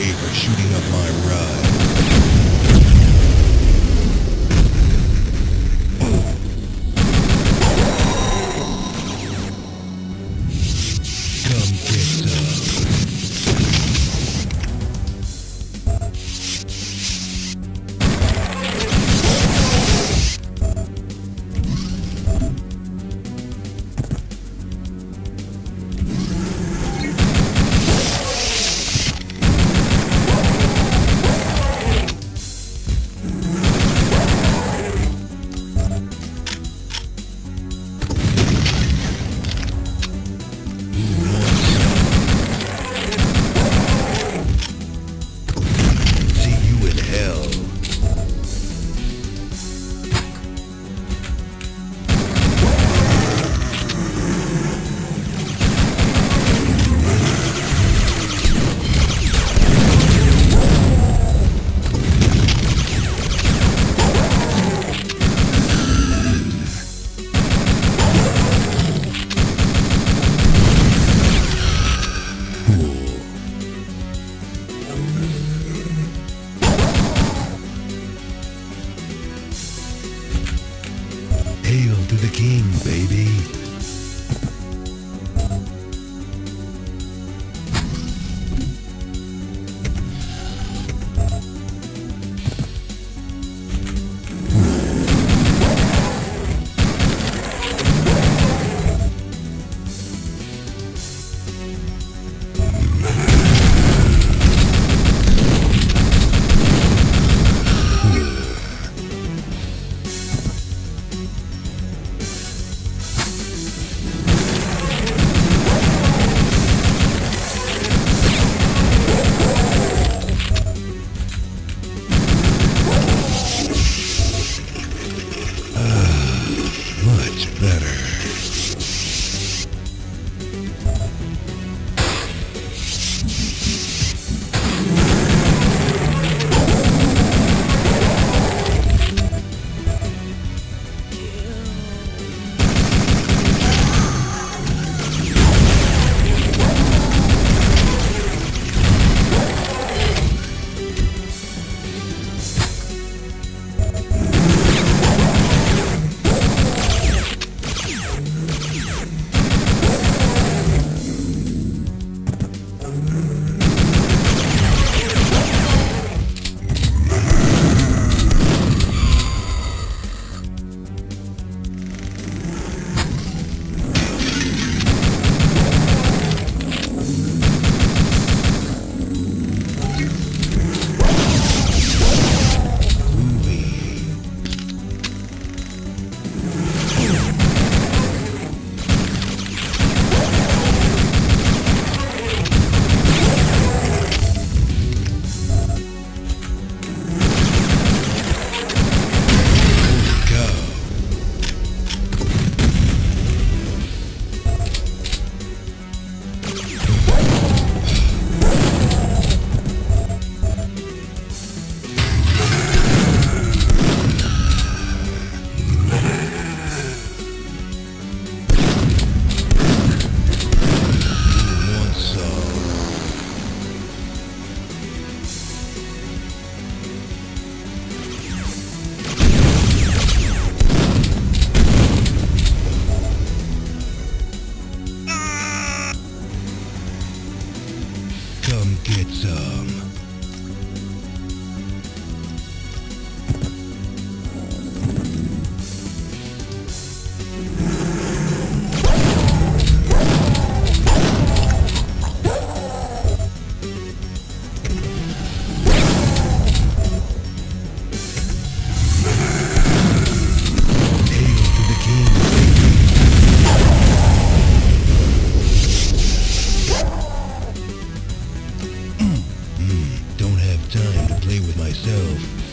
pay for shooting up my ride. Come get to the king, baby. Come get some. Don't have time to play with myself.